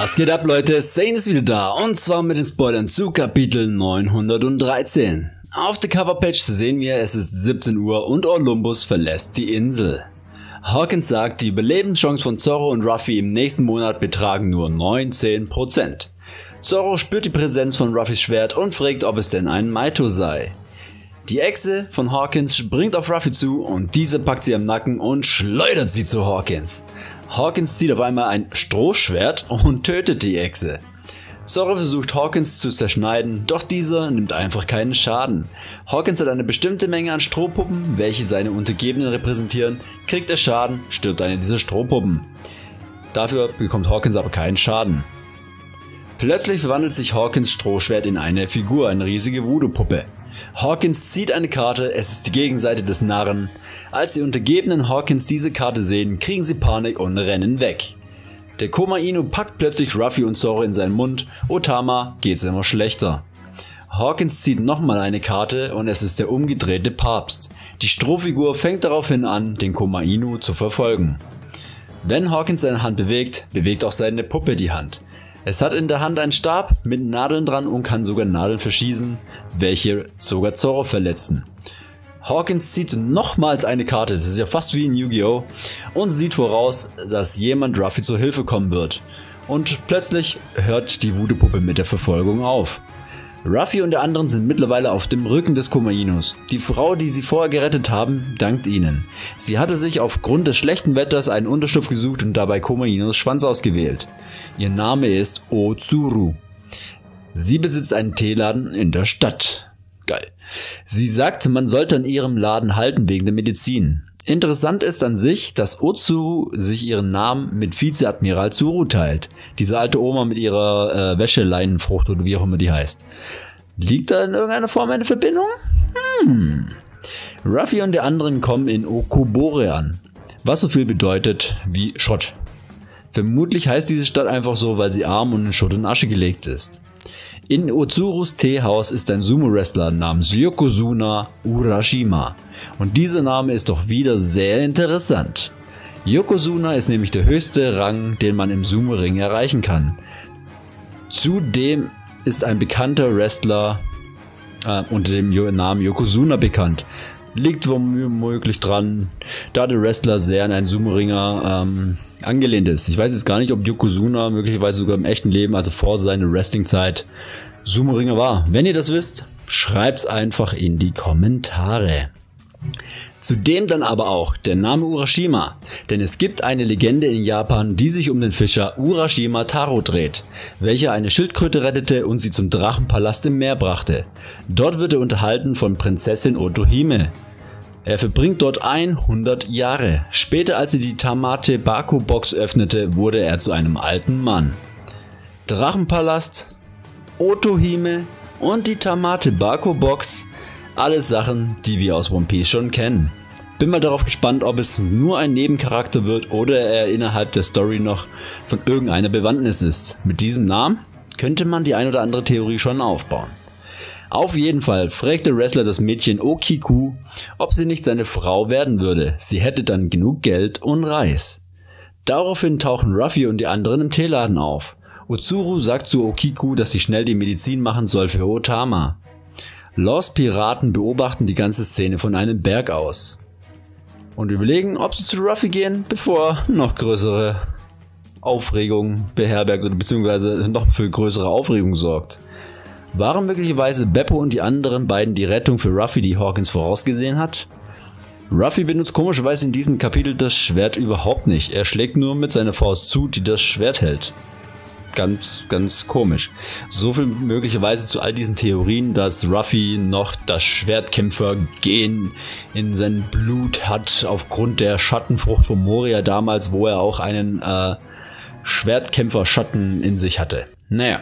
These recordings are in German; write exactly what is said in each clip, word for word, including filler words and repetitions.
Was geht ab, Leute? Zane ist wieder da und zwar mit den Spoilern zu Kapitel neunhundertdreizehn. Auf der Coverpage sehen wir, es ist siebzehn Uhr und Olumbus verlässt die Insel. Hawkins sagt, die Überlebenschance von Zorro und Ruffy im nächsten Monat betragen nur neunzehn Prozent. Zorro spürt die Präsenz von Ruffys Schwert und fragt, ob es denn ein Maito sei. Die Echse von Hawkins springt auf Ruffy zu und diese packt sie am Nacken und schleudert sie zu Hawkins. Hawkins zieht auf einmal ein Strohschwert und tötet die Echse. Zorro versucht Hawkins zu zerschneiden, doch dieser nimmt einfach keinen Schaden. Hawkins hat eine bestimmte Menge an Strohpuppen, welche seine Untergebenen repräsentieren, kriegt er Schaden, stirbt eine dieser Strohpuppen. Dafür bekommt Hawkins aber keinen Schaden. Plötzlich verwandelt sich Hawkins Strohschwert in eine Figur, eine riesige Voodoo-Puppe. Hawkins zieht eine Karte, es ist die Gegenseite des Narren. Als die Untergebenen Hawkins diese Karte sehen, kriegen sie Panik und rennen weg. Der Komainu packt plötzlich Ruffy und Zorro in seinen Mund, Otama geht's immer schlechter. Hawkins zieht nochmal eine Karte und es ist der umgedrehte Papst. Die Strohfigur fängt daraufhin an, den Komainu zu verfolgen. Wenn Hawkins seine Hand bewegt, bewegt auch seine Puppe die Hand. Es hat in der Hand einen Stab mit Nadeln dran und kann sogar Nadeln verschießen, welche sogar Zorro verletzen. Hawkins zieht nochmals eine Karte, das ist ja fast wie in Yu-Gi-Oh! Und sieht voraus, dass jemand Ruffy zur Hilfe kommen wird. Und plötzlich hört die Voodoo-Puppe mit der Verfolgung auf. Ruffy und die anderen sind mittlerweile auf dem Rücken des Komainos. Die Frau, die sie vorher gerettet haben, dankt ihnen. Sie hatte sich aufgrund des schlechten Wetters einen Unterschlupf gesucht und dabei Komainos Schwanz ausgewählt. Ihr Name ist Otsuru. Sie besitzt einen Teeladen in der Stadt. Geil. Sie sagt, man sollte an ihrem Laden halten wegen der Medizin. Interessant ist an sich, dass Otsuru sich ihren Namen mit Vize-Admiral Zuru teilt. Diese alte Oma mit ihrer äh, Wäscheleinenfrucht oder wie auch immer die heißt. Liegt da in irgendeiner Form eine Verbindung? Hm. Ruffy und die anderen kommen in Okubore an, was so viel bedeutet wie Schrott. Vermutlich heißt diese Stadt einfach so, weil sie arm und in Schutt und Asche gelegt ist. In Otsurus Teehaus ist ein Sumo-Wrestler namens Yokozuna Urashima. Und dieser Name ist doch wieder sehr interessant. Yokozuna ist nämlich der höchste Rang, den man im Sumo-Ring erreichen kann. Zudem ist ein bekannter Wrestler äh, unter dem Namen Yokozuna bekannt. Liegt womöglich dran, da der Wrestler sehr an einen Sumo-Ringer ähm, angelehnt ist. Ich weiß jetzt gar nicht, ob Yokozuna möglicherweise sogar im echten Leben, also vor seiner Wrestling-Zeit, Sumo-Ringer war. Wenn ihr das wisst, schreibt's einfach in die Kommentare. Zudem dann aber auch der Name Urashima, denn es gibt eine Legende in Japan, die sich um den Fischer Urashima Taro dreht, welcher eine Schildkröte rettete und sie zum Drachenpalast im Meer brachte. Dort wird er unterhalten von Prinzessin Otohime. Er verbringt dort hundert Jahre. Später, als sie die Tamatebako-Box öffnete, wurde er zu einem alten Mann. Drachenpalast, Otohime und die Tamatebako-Box, alles Sachen, die wir aus One Piece schon kennen. Bin mal darauf gespannt, ob es nur ein Nebencharakter wird oder er innerhalb der Story noch von irgendeiner Bewandtnis ist. Mit diesem Namen könnte man die ein oder andere Theorie schon aufbauen. Auf jeden Fall fragt der Wrestler das Mädchen Okiku, ob sie nicht seine Frau werden würde. Sie hätte dann genug Geld und Reis. Daraufhin tauchen Ruffy und die anderen im Teeladen auf. Otsuru sagt zu Okiku, dass sie schnell die Medizin machen soll für Otama. Los Piraten beobachten die ganze Szene von einem Berg aus und überlegen, ob sie zu Ruffy gehen, bevor noch größere Aufregung beherbergt oder beziehungsweise noch für größere Aufregung sorgt. Waren möglicherweise Beppo und die anderen beiden die Rettung für Ruffy, die Hawkins vorausgesehen hat? Ruffy benutzt komischerweise in diesem Kapitel das Schwert überhaupt nicht. Er schlägt nur mit seiner Faust zu, die das Schwert hält. Ganz, ganz komisch. So viel möglicherweise zu all diesen Theorien, dass Ruffy noch das Schwertkämpfer-Gen in seinem Blut hat, aufgrund der Schattenfrucht von Moria damals, wo er auch einen äh, Schwertkämpfer-Schatten in sich hatte. Naja,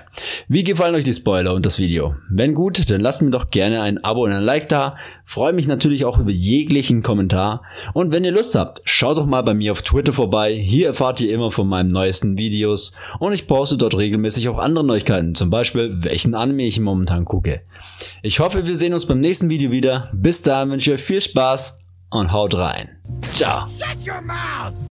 wie gefallen euch die Spoiler und das Video? Wenn gut, dann lasst mir doch gerne ein Abo und ein Like da. Freue mich natürlich auch über jeglichen Kommentar. Und wenn ihr Lust habt, schaut doch mal bei mir auf Twitter vorbei. Hier erfahrt ihr immer von meinen neuesten Videos. Und ich poste dort regelmäßig auch andere Neuigkeiten, zum Beispiel welchen Anime ich momentan gucke. Ich hoffe, wir sehen uns beim nächsten Video wieder. Bis dahin wünsche ich euch viel Spaß und haut rein. Ciao.